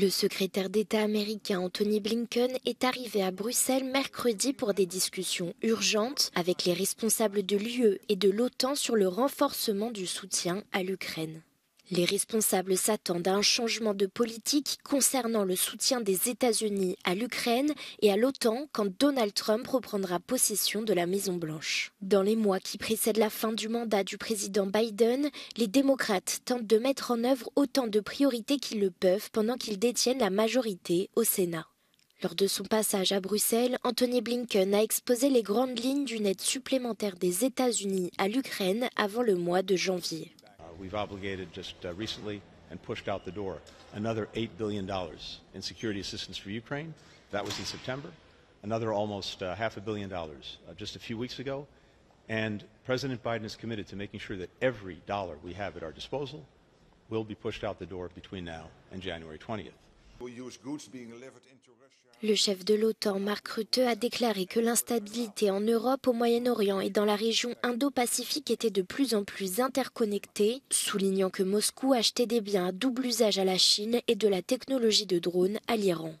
Le secrétaire d'État américain Antony Blinken est arrivé à Bruxelles mercredi pour des discussions urgentes avec les responsables de l'UE et de l'OTAN sur le renforcement du soutien à l'Ukraine. Les responsables s'attendent à un changement de politique concernant le soutien des États-Unis à l'Ukraine et à l'OTAN quand Donald Trump reprendra possession de la Maison-Blanche. Dans les mois qui précèdent la fin du mandat du président Biden, les démocrates tentent de mettre en œuvre autant de priorités qu'ils le peuvent pendant qu'ils détiennent la majorité au Sénat. Lors de son passage à Bruxelles, Antony Blinken a exposé les grandes lignes d'une aide supplémentaire des États-Unis à l'Ukraine avant le mois de janvier. We've obligated just recently and pushed out the door another $8 billion in security assistance for Ukraine. That was in September. Another almost $500 million just a few weeks ago. And President Biden is committed to making sure that every dollar we have at our disposal will be pushed out the door between now and January 20th. Le chef de l'OTAN, Mark Rutte, a déclaré que l'instabilité en Europe, au Moyen-Orient et dans la région Indo-Pacifique était de plus en plus interconnectée, soulignant que Moscou achetait des biens à double usage à la Chine et de la technologie de drones à l'Iran.